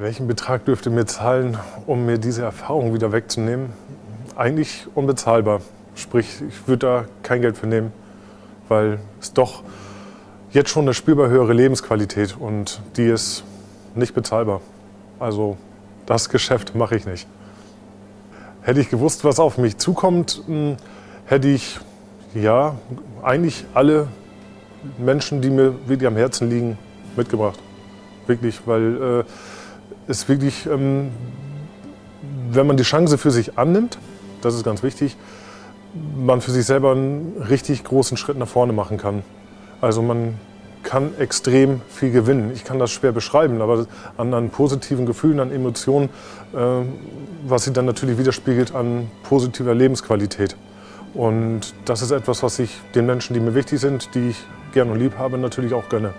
Welchen Betrag dürft ihr mir zahlen, um mir diese Erfahrung wieder wegzunehmen? Eigentlich unbezahlbar. Sprich, ich würde da kein Geld für nehmen, weil es doch jetzt schon eine spürbar höhere Lebensqualität und die ist nicht bezahlbar. Also das Geschäft mache ich nicht. Hätte ich gewusst, was auf mich zukommt, hätte ich ja eigentlich alle Menschen, die mir wirklich am Herzen liegen, mitgebracht. Wirklich, weil es wirklich, wenn man die Chance für sich annimmt, das ist ganz wichtig, man für sich selber einen richtig großen Schritt nach vorne machen kann. Also man kann extrem viel gewinnen. Ich kann das schwer beschreiben, aber an positiven Gefühlen, an Emotionen, was sich dann natürlich widerspiegelt an positiver Lebensqualität. Und das ist etwas, was ich den Menschen, die mir wichtig sind, die ich gern und lieb habe, natürlich auch gönne.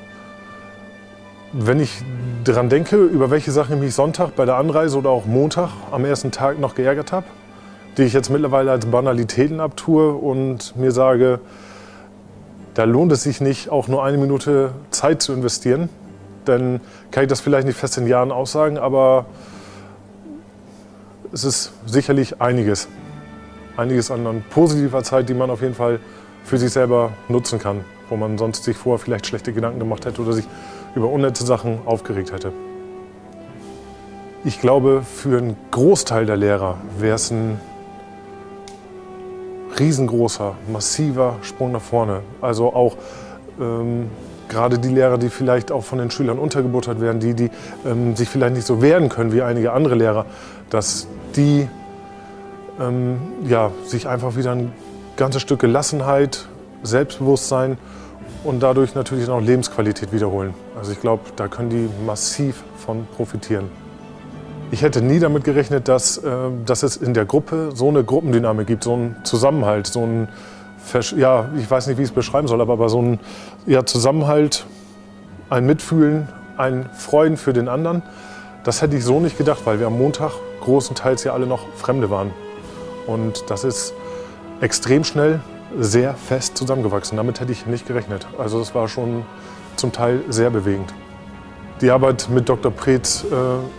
Wenn ich daran denke, über welche Sachen ich mich Sonntag bei der Anreise oder auch Montag am ersten Tag noch geärgert habe, die ich jetzt mittlerweile als Banalitäten abtue und mir sage, da lohnt es sich nicht, auch nur eine Minute Zeit zu investieren. Dann kann ich das vielleicht nicht fest in Jahren aussagen, aber es ist sicherlich einiges. Einiges an positiver Zeit, die man auf jeden Fall für sich selber nutzen kann, wo man sonst sich vorher vielleicht schlechte Gedanken gemacht hätte oder sich über unnütze Sachen aufgeregt hätte. Ich glaube, für einen Großteil der Lehrer wäre es ein riesengroßer, massiver Sprung nach vorne. Also auch gerade die Lehrer, die vielleicht auch von den Schülern untergebuttert werden, die sich vielleicht nicht so wehren können wie einige andere Lehrer, dass die ja, sich einfach wieder ein ganzes Stück Gelassenheit, Selbstbewusstsein und dadurch natürlich dann auch Lebensqualität wiederholen. Also ich glaube, da können die massiv von profitieren. Ich hätte nie damit gerechnet, dass es in der Gruppe so eine Gruppendynamik gibt, so einen Zusammenhalt, so einen, ja, ich weiß nicht, wie ich es beschreiben soll, aber so einen ja, Zusammenhalt, ein Mitfühlen, ein Freuen für den anderen. Das hätte ich so nicht gedacht, weil wir am Montag großenteils ja alle noch Fremde waren. Und das ist extrem schnell sehr fest zusammengewachsen. Damit hätte ich nicht gerechnet. Also das war schon zum Teil sehr bewegend. Die Arbeit mit Dr. Preetz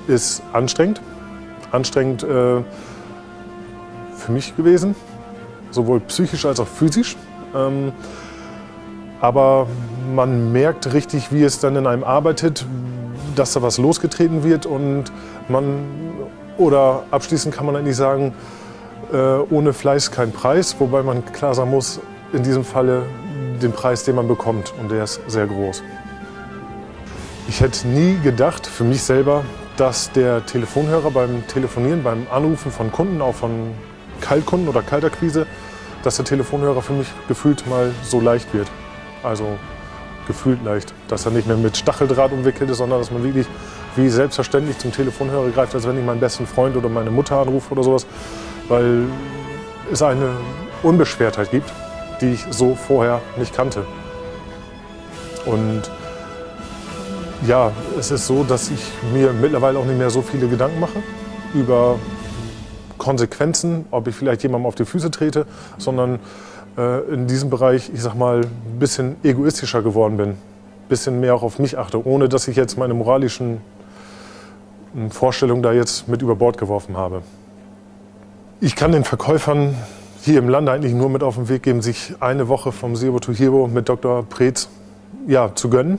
ist anstrengend. Anstrengend für mich gewesen, sowohl psychisch als auch physisch. Aber man merkt richtig, wie es dann in einem arbeitet, dass da was losgetreten wird und man, oder abschließend kann man eigentlich sagen, ohne Fleiß kein Preis, wobei man klar sagen muss, in diesem Falle den Preis, den man bekommt, und der ist sehr groß. Ich hätte nie gedacht, für mich selber, dass der Telefonhörer beim Telefonieren, beim Anrufen von Kunden, auch von Kaltkunden oder Kaltakquise, dass der Telefonhörer für mich gefühlt mal so leicht wird. Also gefühlt leicht, dass er nicht mehr mit Stacheldraht umwickelt ist, sondern dass man wirklich wie selbstverständlich zum Telefonhörer greift, als wenn ich meinen besten Freund oder meine Mutter anrufe oder sowas, weil es eine Unbeschwertheit gibt, die ich so vorher nicht kannte. Und ja, es ist so, dass ich mir mittlerweile auch nicht mehr so viele Gedanken mache über Konsequenzen, ob ich vielleicht jemandem auf die Füße trete, sondern in diesem Bereich, ich sag mal, ein bisschen egoistischer geworden bin, ein bisschen mehr auch auf mich achte, ohne dass ich jetzt meine moralischen Vorstellungen da jetzt mit über Bord geworfen habe. Ich kann den Verkäufern hier im Lande eigentlich nur mit auf den Weg geben, sich eine Woche vom Zero to Hero mit Dr. Preetz ja, zu gönnen,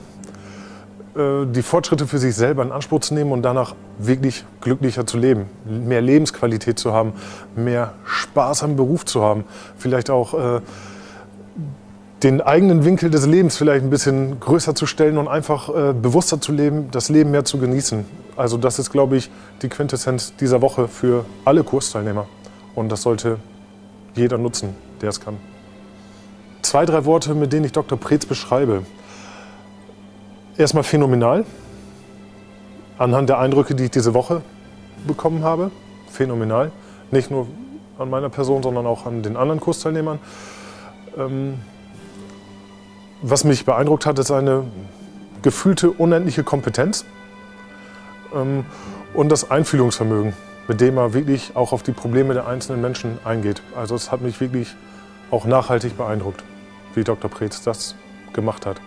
die Fortschritte für sich selber in Anspruch zu nehmen und danach wirklich glücklicher zu leben, mehr Lebensqualität zu haben, mehr Spaß am Beruf zu haben, vielleicht auch den eigenen Winkel des Lebens vielleicht ein bisschen größer zu stellen und einfach bewusster zu leben, das Leben mehr zu genießen. Also das ist, glaube ich, die Quintessenz dieser Woche für alle Kursteilnehmer. Und das sollte jeder nutzen, der es kann. 2, 3 Worte, mit denen ich Dr. Preetz beschreibe. Erstmal phänomenal, anhand der Eindrücke, die ich diese Woche bekommen habe, phänomenal. Nicht nur an meiner Person, sondern auch an den anderen Kursteilnehmern. Was mich beeindruckt hat, ist eine gefühlte unendliche Kompetenz und das Einfühlungsvermögen, mit dem er wirklich auch auf die Probleme der einzelnen Menschen eingeht. Also es hat mich wirklich auch nachhaltig beeindruckt, wie Dr. Preetz das gemacht hat.